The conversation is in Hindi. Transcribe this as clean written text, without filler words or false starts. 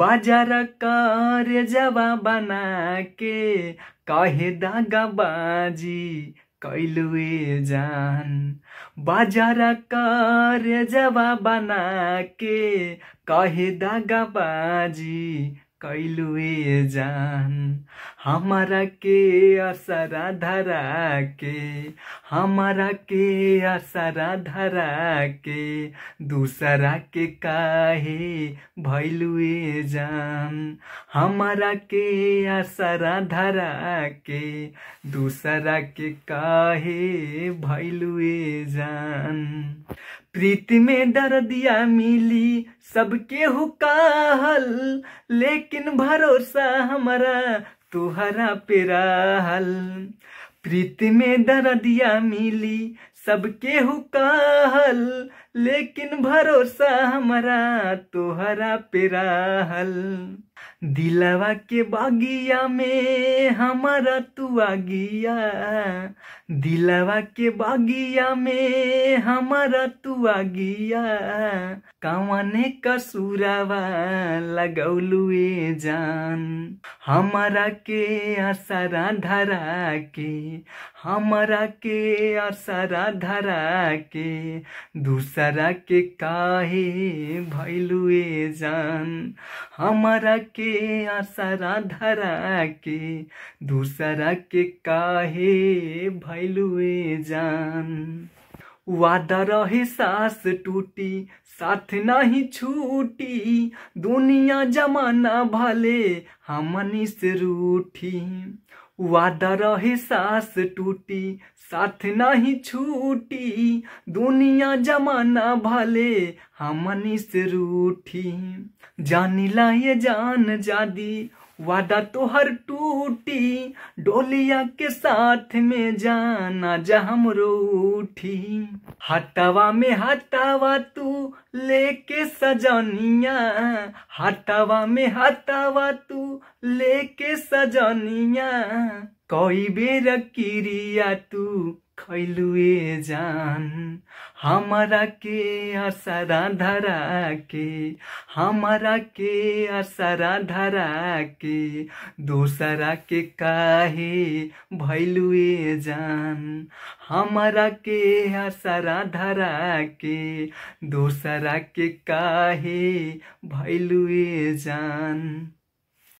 बाजार करेजवा बनाके कहे दागाबाजी कैलुए जान। बाजार करेजवा बनाके कहे दागाबाजी कैलुए जान। हमारा के असरा धरा के, हमारा के असरा धरा के, दूसरा के काहे भैलुए जान। हमारा के असरा धरा के, दूसरा के काहे भैलुए जान। प्रीति में दर्दिया मिली सबके हुकाहल, लेकिन भरोसा हमारा तुहरा पे रहल। प्रीति में दर्दिया मिली सबके हुकाहल, लेकिन भरोसा हमारा तुहरा पे रहल। दिलवा के बागिया में हमारा तू आ गया, दिलवा के बागिया में हमारा तू आ गया। कवने कसुरावा लगौलुए जान। हमारा के असरा धरा के, हमारा के असरा धरा के, दूसरा के काहे भैलुए जान। हमारा के असरा धरा के, दूसरा के काहे भैलुए जान। वादा रहे सास टूटी साथ नहीं छूटी, दुनिया जमाना भले हमनी से रूठी। वादा रहे सास टूटी साथ नहीं छूटी, दुनिया जमाना भले हमनी से रूठी। जानिला ये जान जादी वादा तोहर टूटी, डोलिया के साथ में जाना जा हम रूठी। हटावा में हटावा तू लेके सजनिया, हटावा में हटावा तू लेके सजनिया। कोई बेर किरिया तू खैलुए जान। हमारा के असरा धरा के, हमारा के असरा धरा के, दूसरा के काहे भैलुए जान। हमारा के असरा धरा के, दूसरा के काहे भैलुए जान।